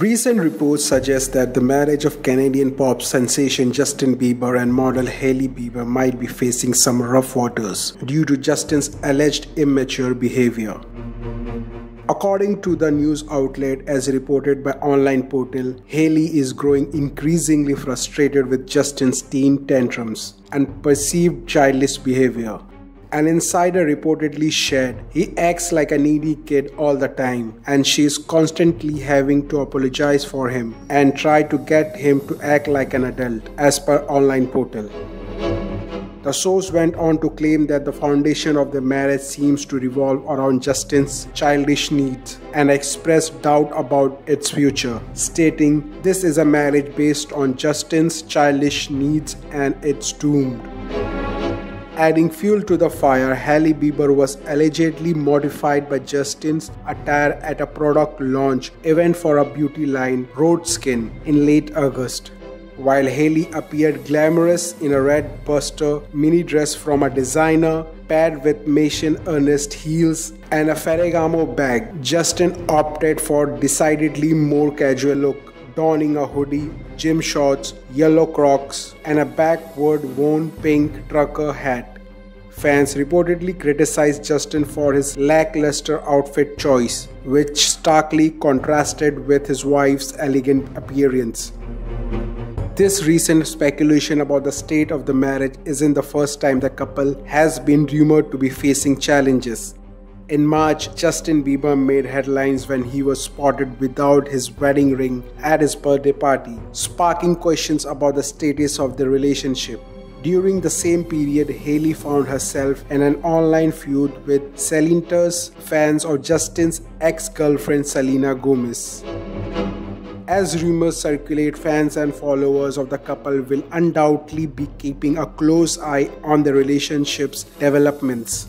Recent reports suggest that the marriage of Canadian pop sensation Justin Bieber and model Hailey Bieber might be facing some rough waters due to Justin's alleged immature behavior. According to the news outlet, as reported by online portal, Hailey is growing increasingly frustrated with Justin's teen tantrums and perceived childish behavior. An insider reportedly shared, "He acts like a needy kid all the time, and she is constantly having to apologize for him and try to get him to act like an adult," as per online portal. The source went on to claim that the foundation of their marriage seems to revolve around Justin's childish needs and expressed doubt about its future, stating, "This is a marriage based on Justin's childish needs and it's doomed." Adding fuel to the fire, Hailey Bieber was allegedly modified by Justin's attire at a product launch event for a beauty line, Rhode Skin, in late August. While Hailey appeared glamorous in a red buster mini dress from a designer, paired with Mason Ernst heels and a Ferragamo bag, Justin opted for a decidedly more casual look, donning a hoodie, gym shorts, yellow Crocs, and a backward-worn pink trucker hat. Fans reportedly criticized Justin for his lackluster outfit choice, which starkly contrasted with his wife's elegant appearance. This recent speculation about the state of the marriage isn't the first time the couple has been rumored to be facing challenges. In March, Justin Bieber made headlines when he was spotted without his wedding ring at his birthday party, sparking questions about the status of their relationship. During the same period, Hailey found herself in an online feud with Selena fans of Justin's ex-girlfriend Selena Gomez. As rumors circulate, fans and followers of the couple will undoubtedly be keeping a close eye on their relationship's developments.